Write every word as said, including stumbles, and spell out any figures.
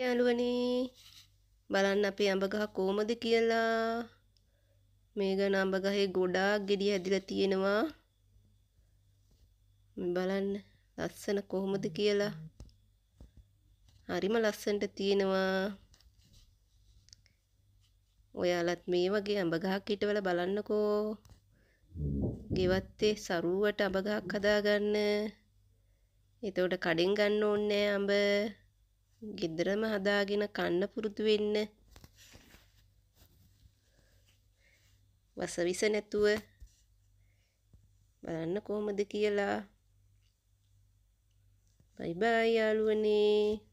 යාළුවනේ බලන්න අපේ අඹ ගහ කොහමද කියලා. මේ ගන අඹ ගහේ ගොඩාක් ගෙඩිය හැදිලා තියෙනවා. බලන්න ලස්සන කොහමද කියලා. හරිම ලස්සනට තියෙනවා. ඔයාලත් මේ වගේ අඹ ගහක් හිටවල බලන්නකෝ. ගෙවත්තේ සරුවට අඹ ගහක් හදාගන්න. එතකොට කඩෙන් ගන්න ඕනේ නෑ අඹ. ගෙදරම හදාගෙන කන්න පුරුදු වෙන්න. වසවිස නැතුව බලන්න කොහොමද කියලා. බයි බයි යාළුවනේ.